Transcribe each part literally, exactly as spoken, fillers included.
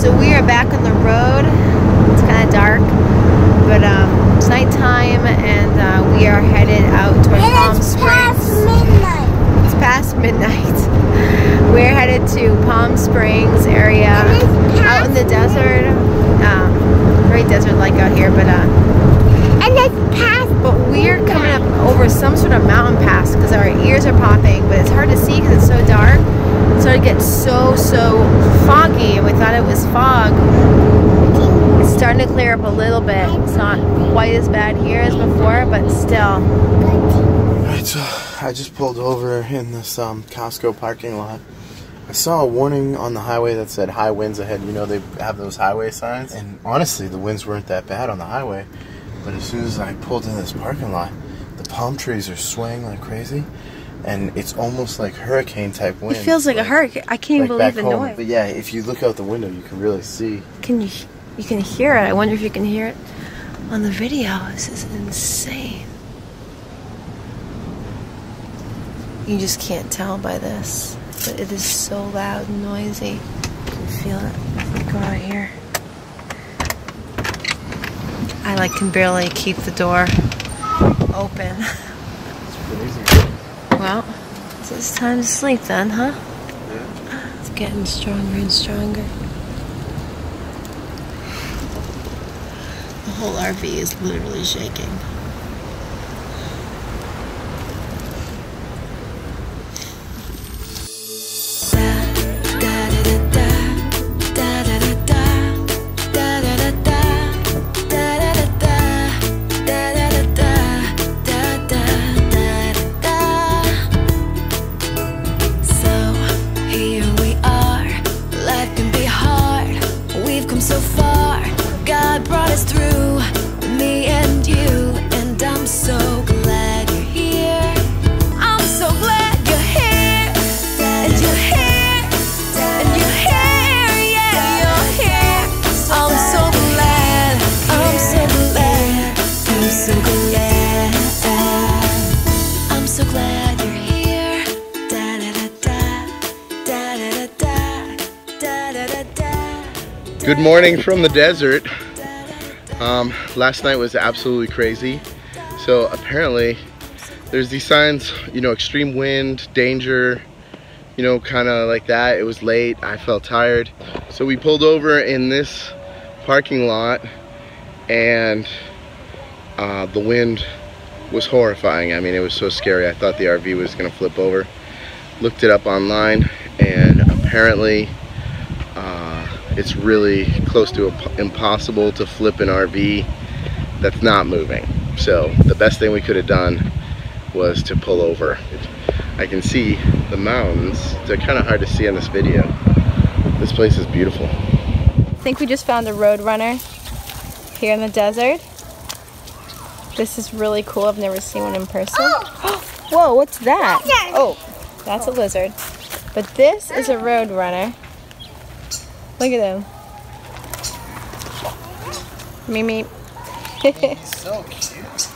So we are back on the road. It's kind of dark, but um, it's nighttime, and uh, we are headed out towards Palm Springs. It's past midnight. It's past midnight. We're headed to Palm Springs area, out in the desert. Um, great desert-like out here, but uh, and it's past. But we're coming up over some sort of mountain pass because our ears are popping, but it's hard to see because it's so dark. It started to get so, so foggy, and we thought it was fog. It's starting to clear up a little bit. It's not quite as bad here as before, but still. Alright, so I just pulled over in this um, Costco parking lot. I saw a warning on the highway that said high winds ahead. You know, they have those highway signs. And honestly, the winds weren't that bad on the highway. But as soon as I pulled into this parking lot, the palm trees are swaying like crazy, and it's almost like hurricane-type wind. It feels like, like a hurricane. I can't like believe the home. noise. But yeah, if you look out the window, you can really see. Can you? You can hear it. I wonder if you can hear it on the video. This is insane. You just can't tell by this, but it is so loud and noisy. You can feel it. Go out here. I like can barely keep the door open. It's crazy. Well, so it's time to sleep then, huh? Yeah. It's getting stronger and stronger. The whole R V is literally shaking. Good morning from the desert. Um, last night was absolutely crazy. So apparently there's these signs, you know, extreme wind, danger, you know, kind of like that. It was late, I felt tired. So we pulled over in this parking lot, and uh, the wind was horrifying. I mean, it was so scary. I thought the R V was gonna flip over. Looked it up online, and apparently it's really close to impossible to flip an R V that's not moving. So the best thing we could have done was to pull over. I can see the mountains. They're kind of hard to see on this video. This place is beautiful. I think we just found a road runner here in the desert. This is really cool. I've never seen one in person. Oh. Whoa, what's that? Yeah. Oh, that's a lizard. But this is a road runner. Look at them. Mimi. So cute.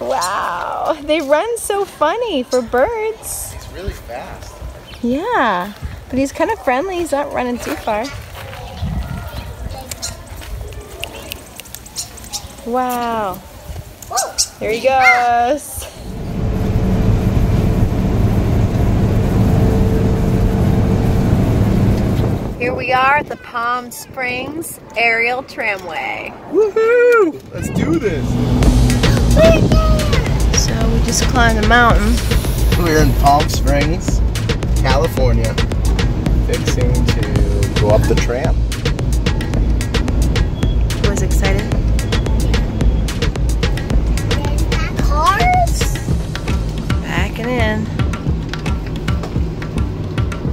Wow. They run so funny for birds. He's really fast. Yeah. But he's kind of friendly. He's not running too far. Wow. There he goes. Here we are at the Palm Springs Aerial Tramway. Woohoo! Let's do this! So we just climbed a mountain. We're in Palm Springs, California. Fixing to go up the tram. I was excited. Cars? Backing in.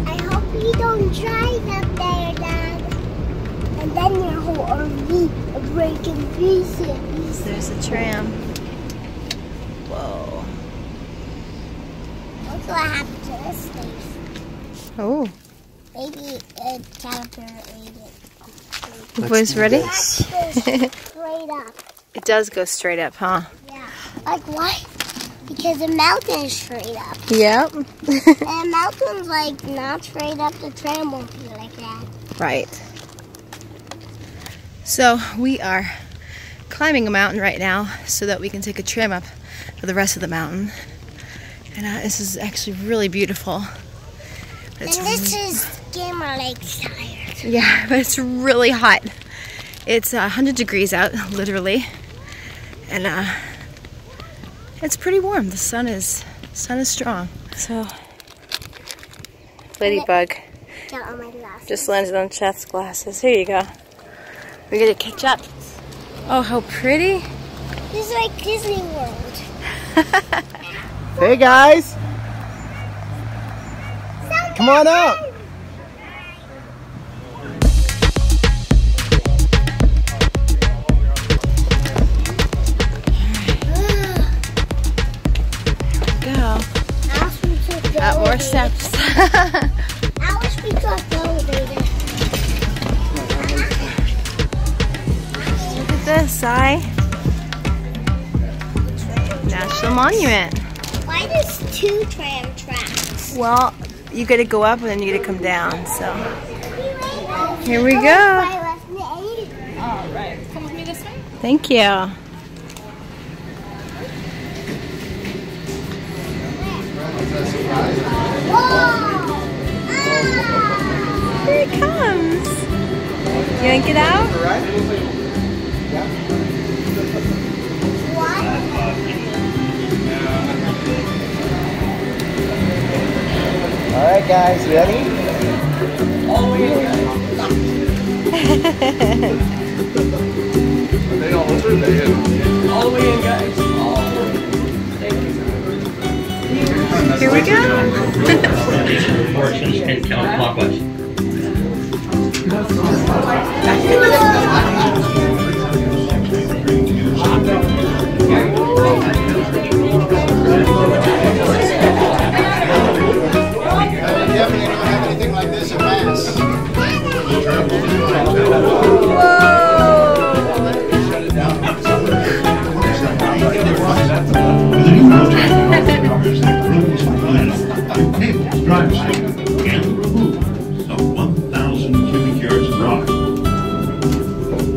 I hope you don't drive them. Then your whole R V will break in pieces. There's a tram. Whoa. Look what happened to this place. Oh. Maybe a caterpillar ate it. The boys ready? It straight up. It does go straight up, huh? Yeah. Like why? Because the mountain is straight up. Yep. And the mountain's like not straight up, the tram won't be like that. Right. So we are climbing a mountain right now so that we can take a tram up for the rest of the mountain. And uh, this is actually really beautiful. It's and this really... is Gamer Lake's tired. Yeah, but it's really hot. It's uh, one hundred degrees out, literally. And uh, it's pretty warm. The sun is sun is strong. So, ladybug just landed on Cheth's glasses. Here you go. We're gonna catch up. Oh, how pretty! This is like Disney World. Hey guys, Somebody. Come on out. Got more steps. I wish we could elevator. Look at this, Sai. National Monument. Why there's two tram tracks? Well, you gotta go up and then you gotta come down, so. Here we go. Alright, come with me this way. Thank you. Ah. Here it comes. You wanna get out? What? Alright guys, ready? All the way in, guys. Here we go. Portions and count clockwise. Definitely don't have anything like this in mass. Whoa! Drive cycle can remove of one thousand cubic yards of rock.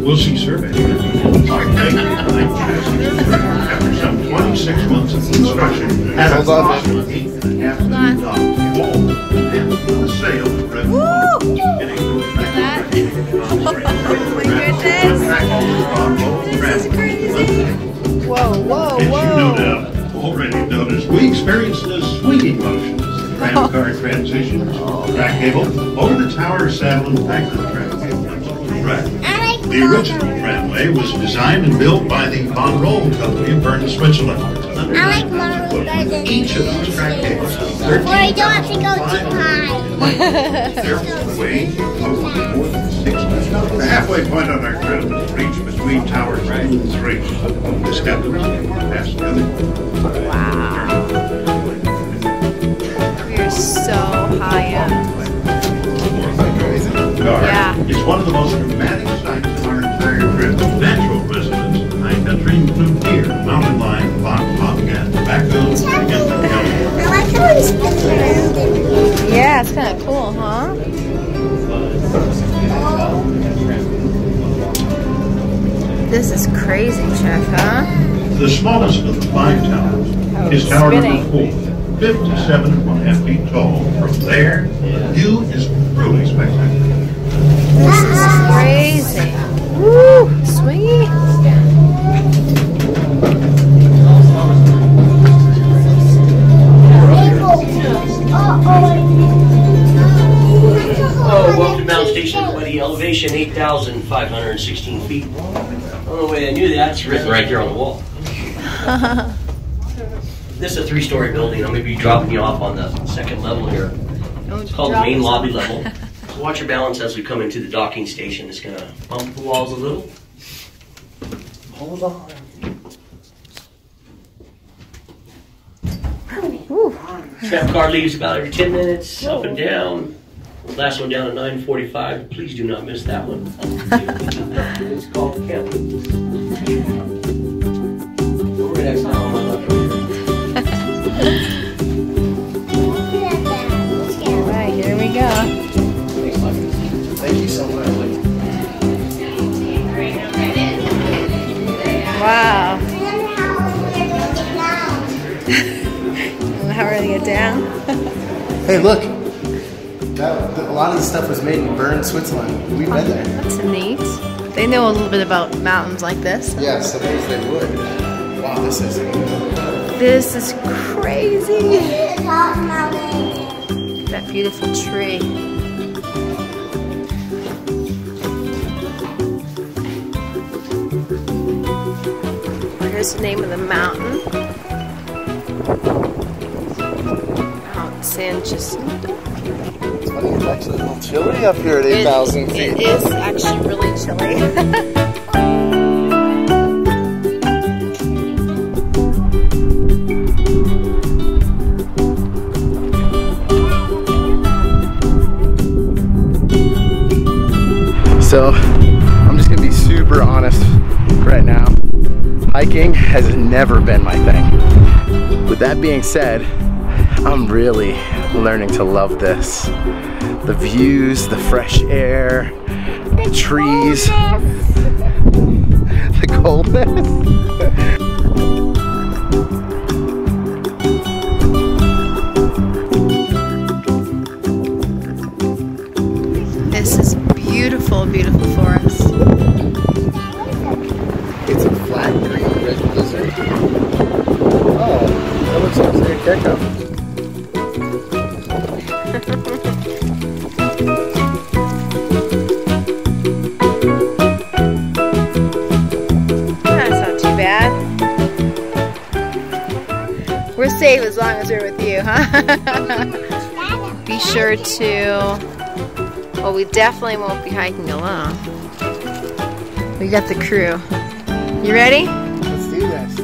We'll see survey. After some twenty-six months of construction, had a cost of eight point five million dollars. And the sale of Woo! In a group back to the Whoa, whoa, whoa. As you no doubt already noticed, we experienced a swinging motion. Tram car transitions, track cable, over the tower saddle and back to the track. Right. The original tramway was designed and built by the Von Roll company of Bern, Switzerland. I like Monroe Gardens. Each of those track cables has thirteen Where I don't have to go too high. Therefore, way of more than six minutes. The halfway point on our trip is reached between towers two and three. The step was passed together. Wow. So high up. Yeah. It's one of the most dramatic sights of our entire trip. Natural residents of the high country include deer, mountain lion, fox, bobcat, tobacco, and I like how we spin around in here. Yeah, it's kind of cool, huh? This is crazy, Chuck, huh? The smallest of the five towers oh, is tower spinning. number four. fifty-seven and a half feet tall. From there, the view is truly spectacular. This is crazy. Woo! Swingy. Hello, welcome to Mount Station twenty, elevation eight thousand five hundred sixteen feet. I don't know the way I knew that. It's written right there on the wall. This is a three-story building. I'm going to be dropping you off on the second level here. It's called the main lobby level. So watch your balance as we come into the docking station. It's going to bump the walls a little. Hold on. Tram car leaves about every ten minutes, up and down. Last one down at nine forty-five. Please do not miss that one. It's called the camp. Over next time. Alright, here we go. Thank you so much. down. Hey, look. That, a lot of the stuff was made in Bern, Switzerland. We've oh, been there. That's neat. They know a little bit about mountains like this. So. Yeah, sometimes they would. Wow, this is neat. This is crazy. It is hot mountain. That beautiful tree. Here's the name of the mountain. Mount San Jacinto. It's funny, it's actually a little chilly up here at eight thousand feet. It is actually really chilly. So, I'm just gonna be super honest right now. Hiking has never been my thing. With that being said, I'm really learning to love this. The views, the fresh air, the trees, the coldness. This is beautiful, beautiful forest. It's a flat green red blizzard. Oh, that looks like a gecko. That's not too bad. We're safe as long as we're with you, huh? Be sure to... Well, we definitely won't be hiking alone. We got the crew. You ready? Let's do this.